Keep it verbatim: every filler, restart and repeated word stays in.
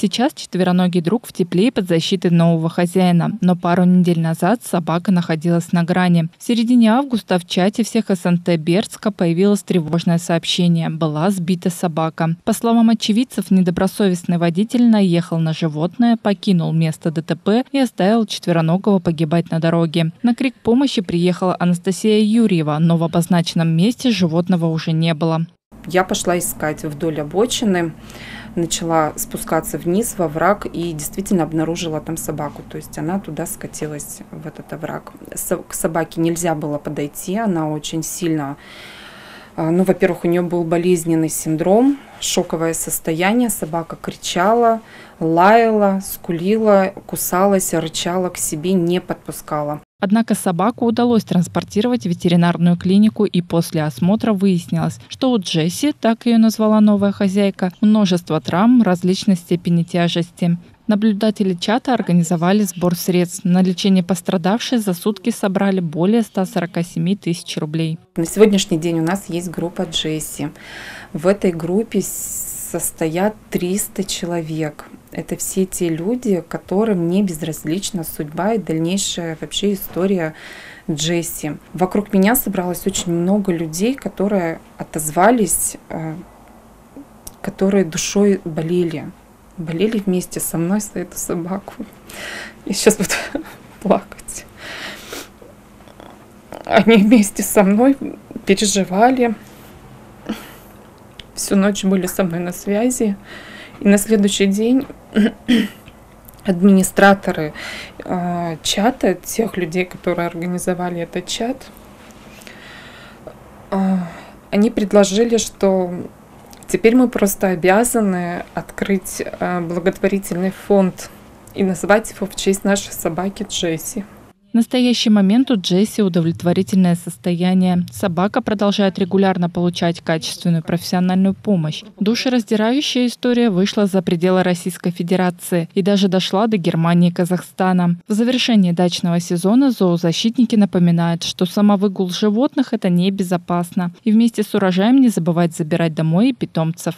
Сейчас четвероногий друг в тепле и под защитой нового хозяина. Но пару недель назад собака находилась на грани. В середине августа в чате всех эс эн тэ Бердска появилось тревожное сообщение. Была сбита собака. По словам очевидцев, недобросовестный водитель наехал на животное, покинул место дэ тэ пэ и оставил четвероногого погибать на дороге. На крик помощи приехала Анастасия Юрьева, но в обозначенном месте животного уже не было. Я пошла искать вдоль обочины, начала спускаться вниз во овраг и действительно обнаружила там собаку. То есть она туда скатилась, в этот овраг. К собаке нельзя было подойти, она очень сильно... Ну, во-первых, у нее был болезненный синдром, шоковое состояние. Собака кричала, лаяла, скулила, кусалась, рычала, к себе не подпускала. Однако собаку удалось транспортировать в ветеринарную клинику, и после осмотра выяснилось, что у Джесси, так ее назвала новая хозяйка, множество травм различной степени тяжести. Наблюдатели чата организовали сбор средств. На лечение пострадавшей за сутки собрали более ста сорока семи тысяч рублей. На сегодняшний день у нас есть группа Джесси. В этой группе состоят триста человек. Это все те люди, которым не безразлична судьба и дальнейшая вообще история Джесси. Вокруг меня собралось очень много людей, которые отозвались, которые душой болели. Болели вместе со мной за эту собаку. Я сейчас буду плакать. Они вместе со мной переживали. Всю ночь были со мной на связи. И на следующий день администраторы э, чата, тех людей, которые организовали этот чат, э, они предложили, что... Теперь мы просто обязаны открыть благотворительный фонд и назвать его в честь нашей собаки Джесси. В настоящий момент у Джесси удовлетворительное состояние. Собака продолжает регулярно получать качественную профессиональную помощь. Душераздирающая история вышла за пределы Российской Федерации и даже дошла до Германии и Казахстана. В завершении дачного сезона зоозащитники напоминают, что самовыгул животных – это небезопасно. И вместе с урожаем не забывать забирать домой и питомцев.